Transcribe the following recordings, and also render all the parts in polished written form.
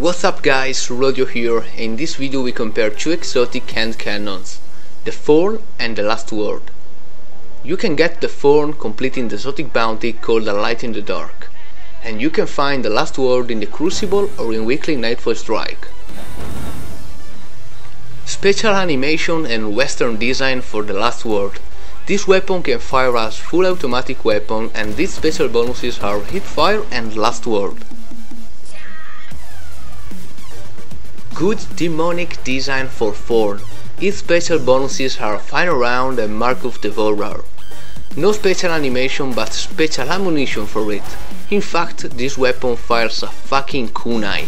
What's up guys, Rodio here. In this video we compare two exotic hand cannons, the Thorn and the Last Word. You can get the Thorn completing the exotic bounty called A Light in the Dark, and you can find the Last Word in the Crucible or in weekly Nightfall Strike. Special animation and western design for the Last Word. This weapon can fire as full automatic weapon, and these special bonuses are Hip Fire and Last Word. Good demonic design for Thorn. Its special bonuses are Final Round and Mark of Devourer. No special animation but special ammunition for it. In fact, this weapon fires a fucking kunai.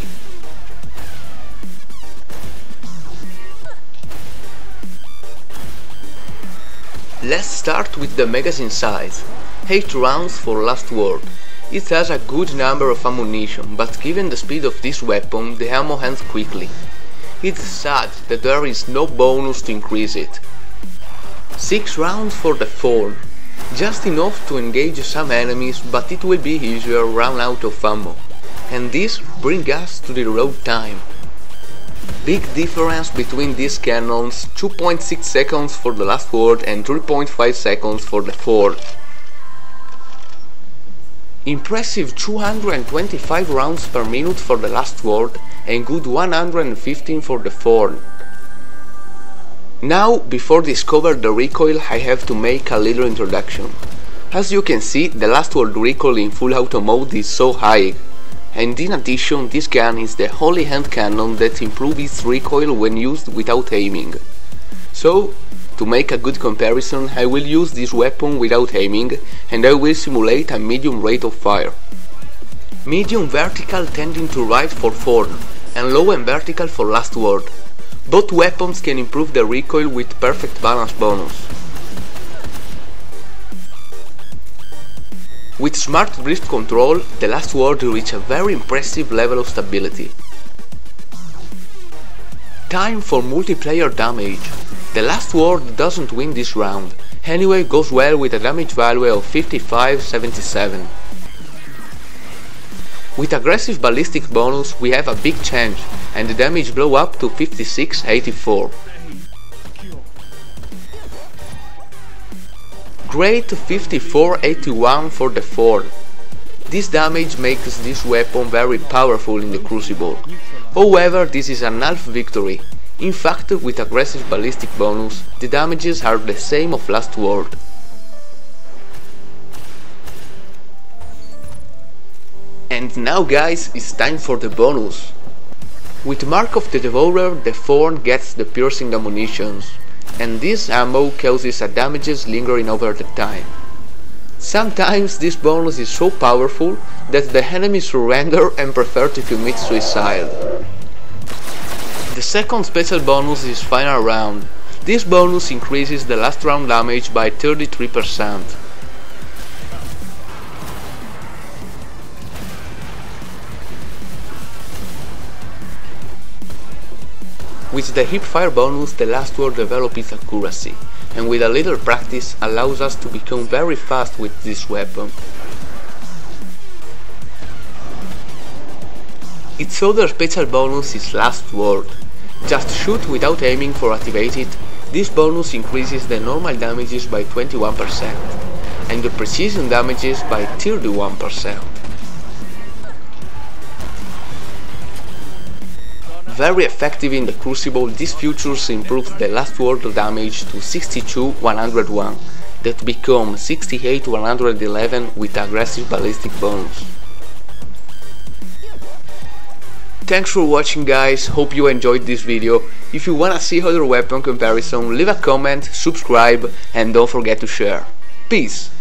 Let's start with the magazine size. 8 rounds for Last Word. It has a good number of ammunition, but given the speed of this weapon, the ammo ends quickly. It's sad that there is no bonus to increase it. 6 rounds for the Thorn. Just enough to engage some enemies, but it will be easier run out of ammo. And this brings us to the reload time. Big difference between these cannons, 2.6 seconds for the Last Word and 3.5 seconds for the Thorn. Impressive 225 rounds per minute for the Last Word and good 115 for the Thorn. Now, before discovering the recoil, I have to make a little introduction. As you can see, the Last Word recoil in full auto mode is so high, and in addition this gun is the only hand cannon that improves its recoil when used without aiming. So, to make a good comparison, I will use this weapon without aiming, and I will simulate a medium rate of fire. Medium vertical tending to right for Thorn, and low and vertical for Last Word. Both weapons can improve the recoil with perfect balance bonus. With smart drift control, the Last Word reaches a very impressive level of stability. Time for multiplayer damage. The Last Word doesn't win this round, anyway goes well with a damage value of 55-77. With aggressive ballistic bonus we have a big change, and the damage blow up to 56-84. Great 54-81 for the Thorn. This damage makes this weapon very powerful in the Crucible. However, this is an half victory. In fact, with aggressive ballistic bonus, the damages are the same of Last Word. And now guys, it's time for the bonus. With Mark of the Devourer, the Thorn gets the piercing ammunition, and this ammo causes a damages lingering over the time. Sometimes this bonus is so powerful that the enemies surrender and prefer to commit suicide. The second special bonus is Final Round. This bonus increases the last round damage by 33%. With the Hip Fire bonus, the Last Word develops its accuracy, and with a little practice allows us to become very fast with this weapon. Its other special bonus is Last Word. Just shoot without aiming for activate it. This bonus increases the normal damages by 21% and the precision damages by 31%. Very effective in the Crucible, these features improve the Last Word damage to 62-101, that become 68-111 with aggressive ballistic bonus. Thanks for watching guys, hope you enjoyed this video. If you wanna see other weapon comparison, leave a comment, subscribe and don't forget to share. Peace!